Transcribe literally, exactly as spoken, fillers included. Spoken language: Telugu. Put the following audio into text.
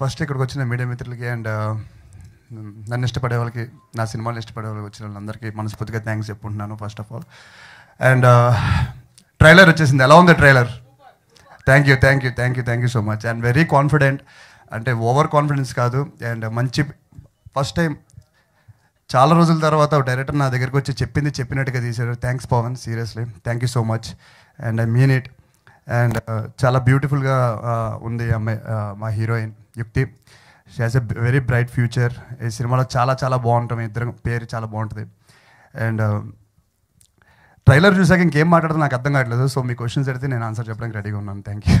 ఫస్ట్ ఇక్కడికి వచ్చిన మీడియా మిత్రులకి అండ్ నన్ను ఇష్టపడే వాళ్ళకి, నా సినిమాలు ఇష్టపడే వాళ్ళకి, వచ్చిన వాళ్ళందరికీ మనస్ఫూర్తిగా థ్యాంక్స్ చెప్పుకుంటున్నాను first of all. And trailer వచ్చేసింది, ఎలా ఉంది trailer? Thank you thank you thank you thank you so much. And very confident, అంటే ఓవర్ కాన్ఫిడెన్స్ కాదు, అండ్ మంచి ఫస్ట్ టైం చాలా రోజుల తర్వాత డైరెక్టర్ నా దగ్గరికి వచ్చి చెప్పింది చెప్పినట్టుగా తీశారు. Thanks Pavan, seriously thank you so much and I mean it. And చాలా బ్యూటిఫుల్గా ఉంది అమ్మాయి, మా heroine Yukti. She has a very bright future. ఈ సినిమాలో చాలా చాలా బాగుంటాం, ఇద్దరు పేరు చాలా బాగుంటుంది. అండ్ ట్రైలర్ చూసాక ఇంకేం మాట్లాడదు నాకు అర్థం కావట్లేదు. సో మీ క్వశ్చన్స్ అడిగితే నేను ఆన్సర్ చెప్పడానికి రెడీగా ఉన్నాను. Thank you.